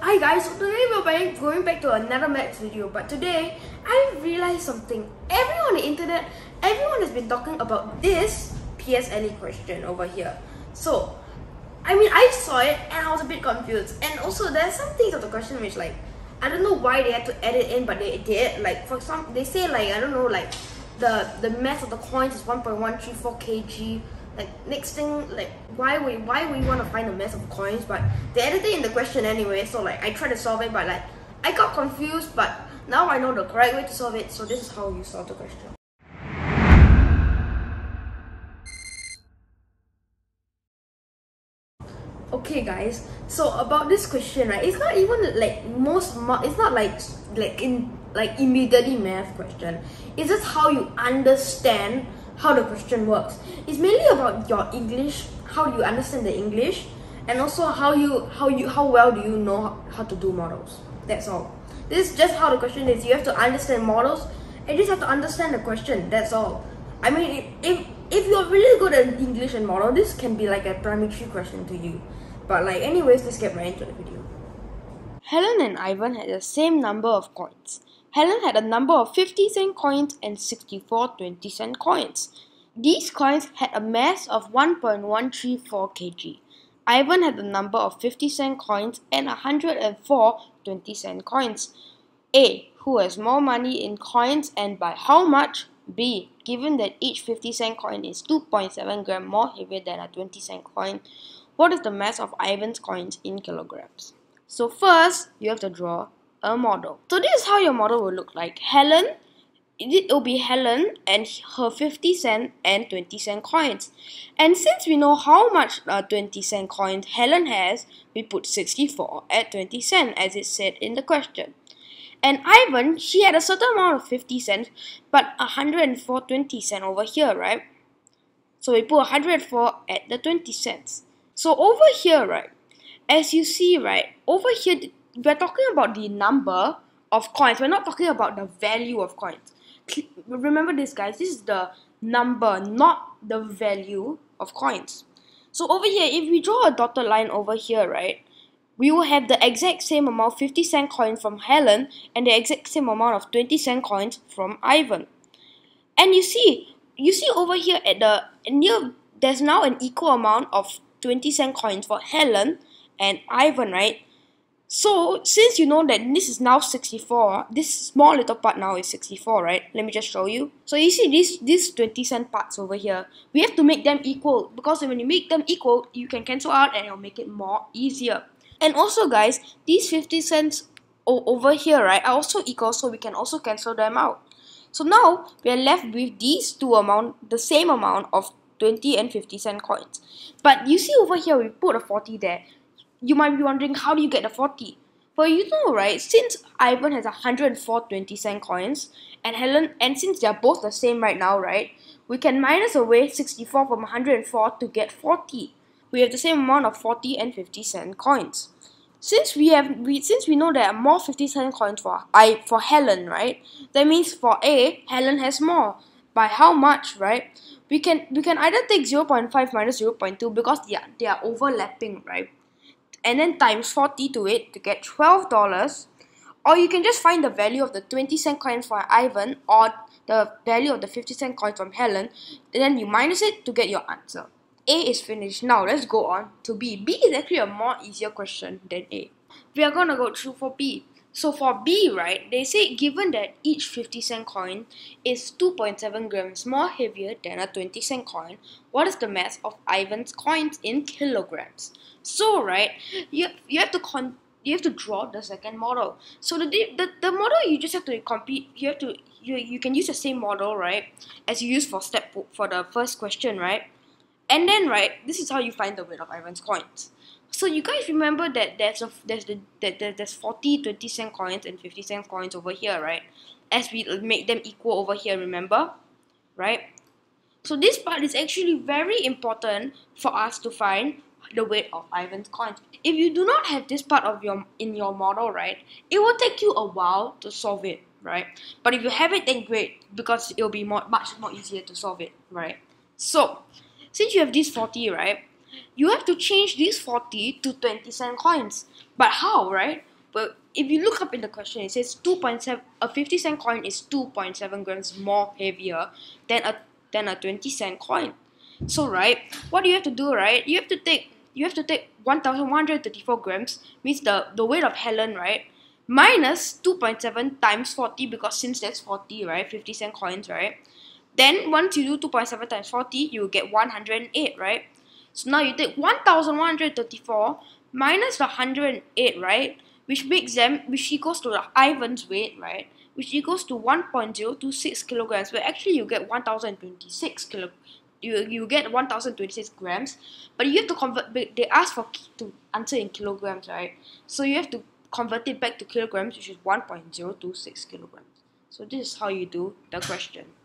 Hi guys, so today we're going back to another maths video, but today I realized something. Everyone on the internet, everyone has been talking about this PSLE question over here. So, I mean, I saw it and I was a bit confused. And also, there's some things of the question which, like, I don't know why they had to add it in, but they did. Like, for example, they say, like, I don't know, like, the mass of the coins is 1.134 kg. Like, next thing, like, why we want to find the mass of coins, but they added it in the question anyway, so, like, I tried to solve it, but, like, I got confused, but now I know the correct way to solve it, so this is how you solve the question. Okay guys, so about this question, right, it's not even like immediately math question. It's just how you understand how the question works. It's mainly about your English, how do you understand the English, and also how well do you know how to do models. That's all. This is just how the question is. You have to understand models and just have to understand the question. That's all. I mean, if you're really good at English and model, this can be like a primary 3 question to you. But like anyways, let's get right into the video. Helen and Ivan had the same number of coins. Helen had a number of 50-cent coins and 64 20-cent coins. These coins had a mass of 1.134 kg. Ivan had the number of 50-cent coins and 104 20-cent coins. A. Who has more money in coins and by how much? B. Given that each 50-cent coin is 2.7 grams more heavier than a 20-cent coin, what is the mass of Ivan's coins in kilograms? So first, you have to draw a model. So this is how your model will look like. Helen, it will be Helen and her 50-cent and 20-cent coins. And since we know how much 20-cent coins Helen has, we put 64 at 20 cents, as it said in the question. And Ivan, she had a certain amount of 50 cents, but 104 20 cents over here, right? So we put 104 at the 20 cents. So over here, right, as you see, right, over here, we're talking about the number of coins. We're not talking about the value of coins. Remember this, guys. This is the number, not the value of coins. So over here, if we draw a dotted line over here, right, we will have the exact same amount of 50-cent coins from Helen and the exact same amount of 20-cent coins from Ivan. And you see over here at the near, there's now an equal amount of 20-cent coins for Helen and Ivan, right? So since you know that this is now 64, this small little part now is 64, right? Let me just show you. So you see these 20-cent parts over here, we have to make them equal, because when you make them equal, you can cancel out and it'll make it more easier. And also guys, these 50 cents over here, right, are also equal, so we can also cancel them out. So now we are left with these two amount, the same amount of 20 and 50 cent coins. But you see over here, we put a 40 there. You might be wondering, how do you get the 40? Well, you know, right, since Ivan has 104 20 cent coins and Helen, and since they're both the same right now, right, we can minus away 64 from 104 to get 40. We have the same amount of 40 and 50 cent coins. Since we know there are more 50 cent coins for Helen, right? That means for A, Helen has more. By how much, right? We can either take 0.5 minus 0.2, because they are overlapping, right? And then times 40 to it to get $12. Or you can just find the value of the 20 cent coins for Ivan or the value of the 50 cent coins from Helen, and then you minus it to get your answer. A is finished. Now let's go on to B. B is actually a more easier question than A. We are going to go through for B. So for B, right, they say given that each 50 cent coin is 2.7 grams more heavier than a 20 cent coin, what is the mass of Ivan's coins in kilograms? So, right, you have to draw the second model. So the model, you just have to compete. You can use the same model, right, as you used for the first question, right? And then, right, this is how you find the weight of Ivan's coins. So you guys remember that there's 40 20-cent coins and 50-cent coins over here, right? As we make them equal over here, remember? Right? So this part is actually very important for us to find the weight of Ivan's coins. If you do not have this part of in your model, right, it will take you a while to solve it, right? But if you have it, then great, because it will be much more easier to solve it, right? So since you have these 40, right, you have to change these 40 to 20-cent coins. But how, right? Well, if you look up in the question, it says 2.7, a 50-cent coin is 2.7 grams more heavier than a 20-cent coin. So, right, what do you have to do, right? You have to take 1,134 grams, means the weight of Helen, right? Minus 2.7 times 40, because since that's 40, right, 50-cent coins, right? Then once you do 2.7 times 40, you will get 108, right? So now you take 1,134 minus the 108, right? Which equals to Ivan's weight, right? Which equals to 1.026 kilograms. But actually, you get 1,026 You get 1,026 grams, but you have to convert. They ask to answer in kilograms, right? So you have to convert it back to kilograms, which is 1.026 kilograms. So this is how you do the question.